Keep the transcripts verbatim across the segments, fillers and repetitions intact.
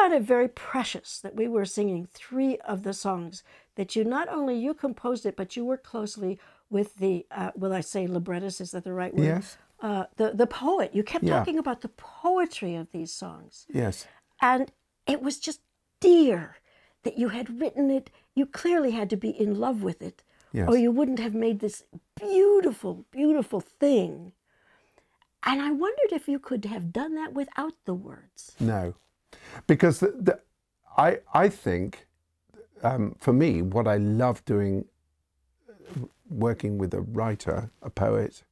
found it very precious that we were singing three of the songs that you not only you composed it, but you worked closely with the, uh, will I say librettist, is that the right word? Yes. Uh, the, the poet. You kept yeah. talking about the poetry of these songs. Yes. And it was just dear that you had written it. You clearly had to be in love with it, yes. or you wouldn't have made this beautiful, beautiful thing. And I wondered if you could have done that without the words. No, because the, the, I, I think, um, for me, what I love doing, working with a writer, a poet,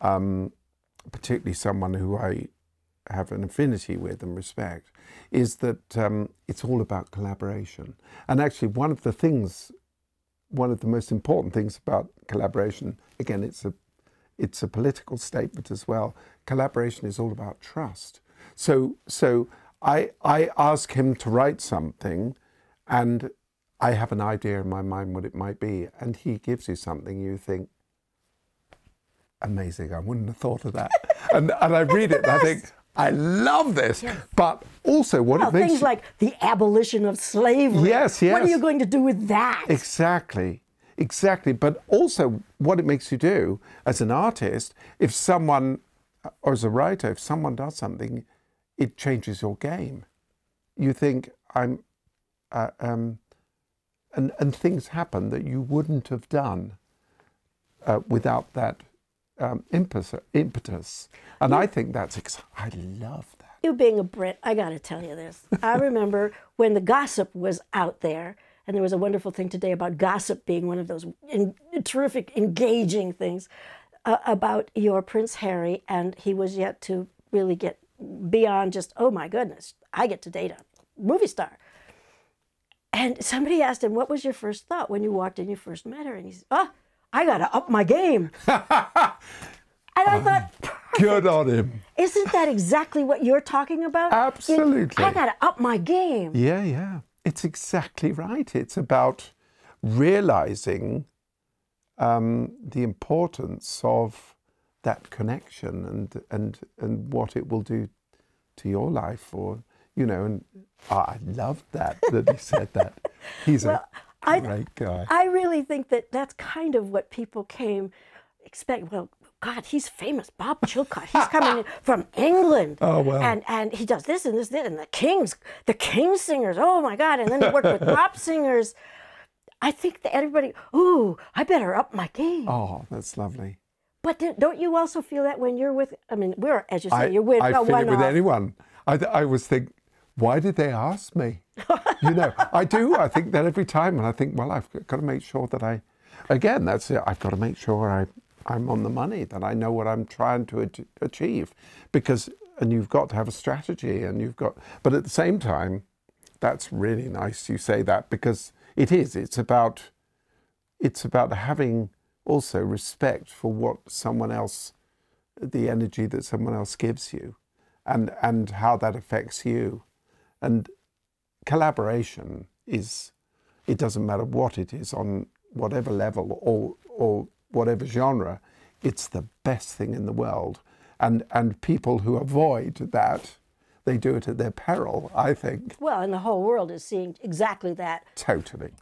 um, particularly someone who I have an affinity with and respect, is that um, it's all about collaboration. And actually one of the things, one of the most important things about collaboration, again, it's a It's a political statement as well. Collaboration is all about trust. So, so I, I ask him to write something, and I have an idea in my mind what it might be, and he gives you something you think, amazing, I wouldn't have thought of that. and, and I read it and I think, I love this, yes. but also what well, it makes... Things like the abolition of slavery. Yes, yes. What are you going to do with that? Exactly. Exactly, but also what it makes you do as an artist, if someone, or as a writer, if someone does something, it changes your game. You think, I'm, uh, um, and, and things happen that you wouldn't have done uh, without that um, impetus. impetus. And you, I think that's, ex I love that. You being a Brit, I gotta tell you this. I remember when the gossip was out there. And there was a wonderful thing today about gossip being one of those in, terrific, engaging things uh, about your Prince Harry, and he was yet to really get beyond just, oh my goodness, I get to date a movie star. And somebody asked him, what was your first thought when you walked in, you first met her? And he said, oh, I got to up my game. And I thought, perfect. Good on him. Isn't that exactly what you're talking about? Absolutely. You, I got to up my game. Yeah, yeah. It's exactly right. It's about realizing um, the importance of that connection and and and what it will do to your life, or you know. And oh, I loved that that he said that. He's well, a great I, guy. I really think that that's kind of what people came expect. Well, God, he's famous. Bob Chilcott. He's coming in from England. Oh, wow. And, and he does this and this and this. And the Kings, the King Singers. Oh, my God. And then he worked with pop singers. I think that everybody, ooh, I better up my game. Oh, that's lovely. But th don't you also feel that when you're with, I mean, we're, as you say, I, you're with I no, feel it with off. anyone. I, I always think, why did they ask me? You know, I do. I think that every time. And I think, well, I've got to make sure that I, again, that's it. I've got to make sure I... I'm on the money, that I know what I'm trying to achieve, because, and you've got to have a strategy, and you've got, but at the same time, that's really nice you say that, because it is, it's about, it's about having also respect for what someone else, the energy that someone else gives you, and, and how that affects you. And collaboration is, it doesn't matter what it is, on whatever level, or, or whatever genre, it's the best thing in the world. And, and people who avoid that, they do it at their peril, I think. Well, and the whole world is seeing exactly that. Totally.